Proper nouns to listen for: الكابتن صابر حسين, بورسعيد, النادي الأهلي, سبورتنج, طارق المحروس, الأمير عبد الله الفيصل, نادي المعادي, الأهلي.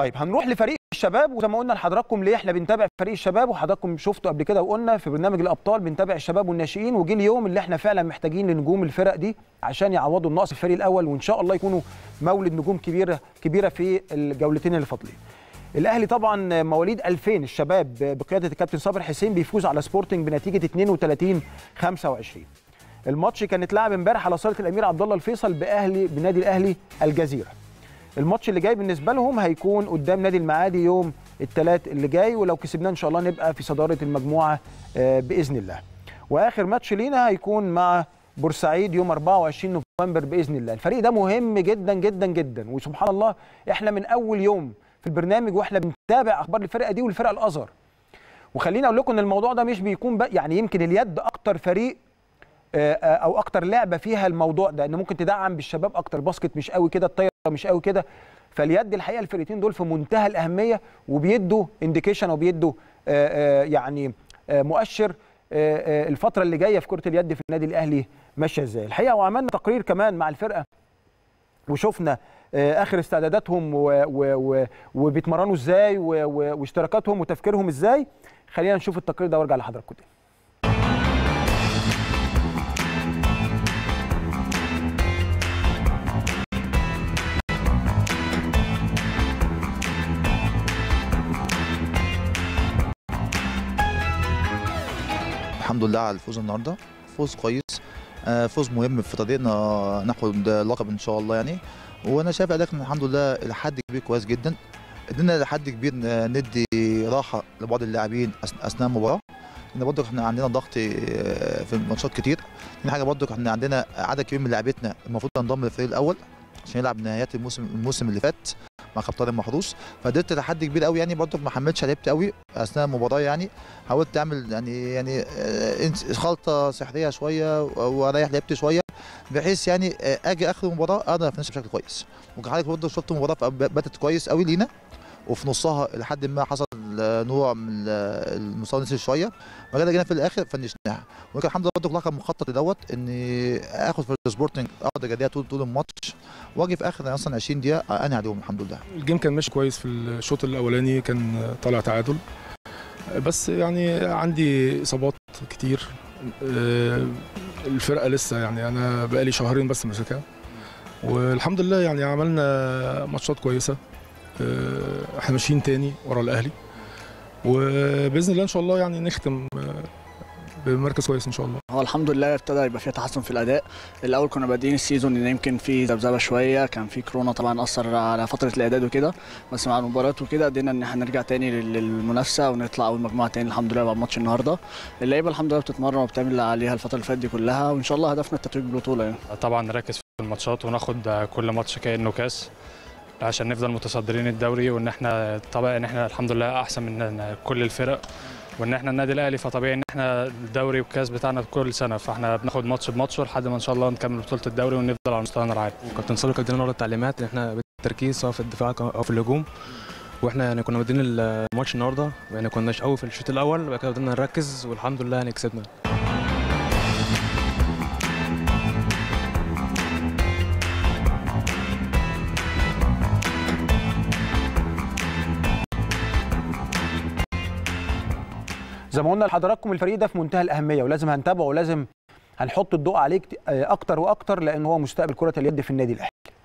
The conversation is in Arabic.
طيب هنروح لفريق الشباب، وزي ما قلنا لحضراتكم ليه احنا بنتابع فريق الشباب، وحضراتكم شفتوا قبل كده وقلنا في برنامج الابطال بنتابع الشباب والناشئين، وجه اليوم اللي احنا فعلا محتاجين لنجوم الفرق دي عشان يعوضوا النقص الفريق الاول، وان شاء الله يكونوا مولد نجوم كبيره في الجولتين اللي فاضلين. الاهلي طبعا مواليد 2000 الشباب بقياده الكابتن صابر حسين بيفوز على سبورتنج بنتيجه 32-25. الماتش كان اتلعب امبارح على صاله الامير عبد الله الفيصل بنادي الاهلي الجزيره. الماتش اللي جاي بالنسبه لهم هيكون قدام نادي المعادي يوم الثلاث اللي جاي، ولو كسبناه ان شاء الله نبقى في صداره المجموعه باذن الله. واخر ماتش لينا هيكون مع بورسعيد يوم 24 نوفمبر باذن الله. الفريق ده مهم جدا جدا جدا، وسبحان الله احنا من اول يوم في البرنامج واحنا بنتابع اخبار الفرقه دي والفرقه الازهر. وخليني اقول لكم ان الموضوع ده مش بيكون يعني يمكن اليد اكتر فريق او اكتر لعبه فيها الموضوع ده، ان ممكن تدعم بالشباب اكتر، باسكت مش قوي كده، الطايره مش قوي كده، فاليد الحقيقه الفرقتين دول في منتهى الاهميه، وبيدوا انديكيشن وبيدوا يعني مؤشر الفتره اللي جايه في كره اليد في النادي الاهلي ماشيه ازاي الحقيقه. وعملنا تقرير كمان مع الفرقه وشفنا اخر استعداداتهم وبيتمرنوا ازاي واشتراكاتهم وتفكيرهم ازاي. خلينا نشوف التقرير ده وارجع لحضراتكم تاني. الحمد لله على الفوز النهارده، فوز كويس، فوز مهم في طريقنا ناخد لقب ان شاء الله يعني. وانا شايف ادائنا الحمد لله لحد كبير كويس جدا، ادينا لحد كبير ندي راحه لبعض اللاعبين اثناء المباراه، لان برضه احنا عندنا ضغط في ماتشات كتير. دي حاجه برضه احنا عندنا عدد كبير من لاعبتنا المفروض تنضم للفريق الاول عشان يلعب نهايات الموسم اللي فات مع كابتن طارق المحروس، فقدرت لحد كبير قوي يعني، برضه ما حملتش لعبت قوي اثناء المباراه يعني، حاولت اعمل يعني خلطه سحريه شويه واريح لعبت شويه بحيث يعني اجي اخر المباراه اقدر انفذها بشكل كويس. ممكن حضرتك برضه شفت المباراه باتت كويس قوي لينا، وفي نصها لحد ما حصل نوع من المستوى نزل شويه، بعد جينا في الاخر فنشناها. ولكن الحمد لله برضه كان مخطط دوت ان اخد في السبورتنج اقعد اجاديها طول الماتش، واجي في اخر اصلا 20 دقيقه انهي عليهم. الحمد لله الجيم كان ماشي كويس، في الشوط الاولاني كان طالع تعادل، بس يعني عندي اصابات كتير، الفرقه لسه يعني انا بقالي شهرين بس ماسكها، والحمد لله يعني عملنا ماتشات كويسه، احنا ماشيين تاني ورا الاهلي، وباذن الله ان شاء الله يعني نختم بمركز كويس ان شاء الله. هو الحمد لله ابتدى يبقى في تحسن في الاداء. الاول كنا بادئين السيزون ان يمكن في ذبذبه شويه، كان في كورونا طبعا اثر على فتره الاعداد وكده، بس مع المباريات وكده قدرنا ان احنا نرجع تاني للمنافسه ونطلع اول مجموعه تاني الحمد لله. بعد ماتش النهارده اللعيبه الحمد لله بتتمرن وبتعمل اللي عليها الفتره اللي فاتت دي كلها، وان شاء الله هدفنا التتويج بالبطوله يعني. طبعا نركز في الماتشات وناخد كل ماتش كانه كاس عشان نفضل متصدرين الدوري، وان احنا طبعا ان احنا الحمد لله احسن من كل الفرق، وان احنا النادي الاهلي فطبيعي ان احنا الدوري والكاس بتاعنا كل سنه، فاحنا بناخد ماتش بماتش لحد ما ان شاء الله نكمل بطوله الدوري ونفضل على مستوانا العالي. كابتن صابر كان ادانا التعليمات ان احنا بالتركيز سواء في الدفاع او في الهجوم، واحنا يعني كنا بادئين الماتش النهارده يعني كناش قوي في الشوط الاول، وبعد كده بدنا نركز والحمد لله يعني كسبنا. زي ما قلنا لحضراتكم الفريق ده في منتهى الاهميه، ولازم هنتابعه ولازم هنحط الضوء عليه اكتر واكتر، لان هو مستقبل كره اليد في النادي الاهلي.